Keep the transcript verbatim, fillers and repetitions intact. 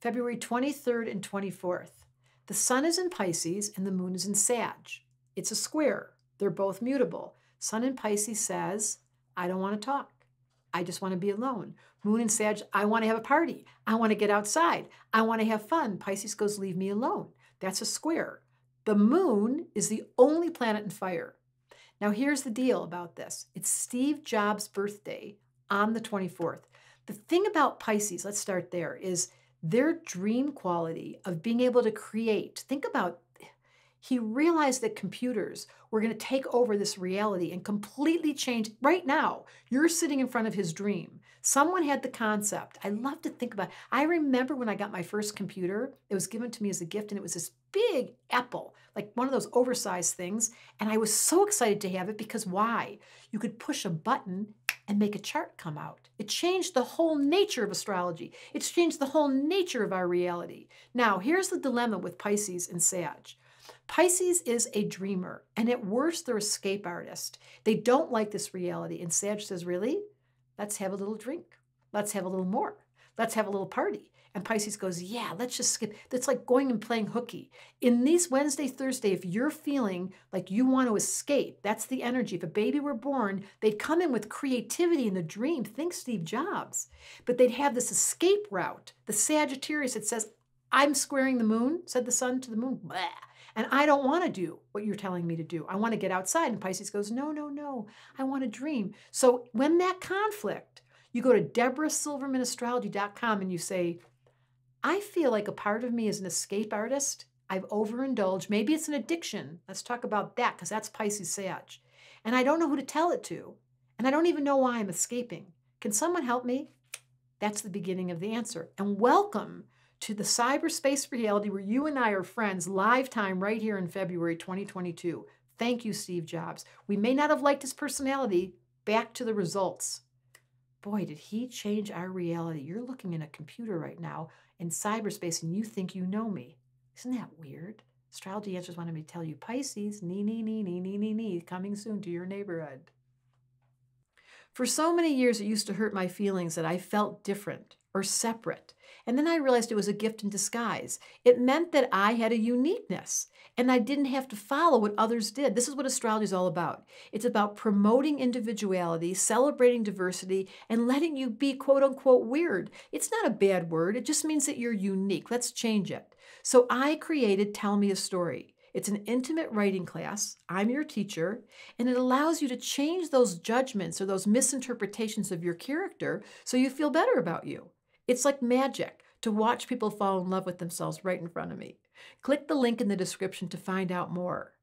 February twenty-third and twenty-fourth. The sun is in Pisces and the moon is in Sag. It's a square. They're both mutable. Sun in Pisces says, I don't want to talk. I just want to be alone. Moon in Sag, I want to have a party. I want to get outside. I want to have fun. Pisces goes, leave me alone. That's a square. The moon is the only planet in fire. Now here's the deal about this. It's Steve Jobs' birthday on the twenty-fourth. The thing about Pisces, let's start there, is their dream quality of being able to create. Think about, he realized that computers were going to take over this reality and completely change. Right now, you're sitting in front of his dream. Someone had the concept. I love to think about it. I remember when I got my first computer, it was given to me as a gift, and it was this big Apple, like one of those oversized things. And I was so excited to have it because why? You could push a button and make a chart come out. It changed the whole nature of astrology. It's changed the whole nature of our reality. Now, here's the dilemma with Pisces and Sag. Pisces is a dreamer, and at worst, they're escape artists. They don't like this reality. And Sag says, really? Let's have a little drink. Let's have a little more. Let's have a little party. And Pisces goes, yeah, let's just skip. That's like going and playing hooky. In these Wednesday, Thursday, if you're feeling like you want to escape, that's the energy. If a baby were born, they'd come in with creativity and the dream. Think Steve Jobs. But they'd have this escape route. The Sagittarius that says, I'm squaring the moon, said the sun to the moon. Blah. And I don't want to do what you're telling me to do. I want to get outside. And Pisces goes, no, no, no. I want to dream. So when that conflict, you go to Debra Silverman Astrology dot com and you say, I feel like a part of me is an escape artist. I've overindulged. Maybe it's an addiction. Let's talk about that because that's Pisces Sag. And I don't know who to tell it to. And I don't even know why I'm escaping. Can someone help me? That's the beginning of the answer. And welcome to the cyberspace reality where you and I are friends, live time right here in February twenty twenty-two. Thank you, Steve Jobs. We may not have liked his personality. Back to the results. Boy, did he change our reality. You're looking in a computer right now in cyberspace and you think you know me. Isn't that weird? Astrology Answers wanted me to tell you, Pisces, nee, nee, nee, nee, nee, nee, nee, coming soon to your neighborhood. For so many years, it used to hurt my feelings that I felt different or separate. And then I realized it was a gift in disguise. It meant that I had a uniqueness and I didn't have to follow what others did. This is what astrology is all about. It's about promoting individuality, celebrating diversity, and letting you be quote unquote weird. It's not a bad word. It just means that you're unique. Let's change it. So I created Tell Me a Story. It's an intimate writing class. I'm your teacher, and it allows you to change those judgments or those misinterpretations of your character so you feel better about you. It's like magic to watch people fall in love with themselves right in front of me. Click the link in the description to find out more.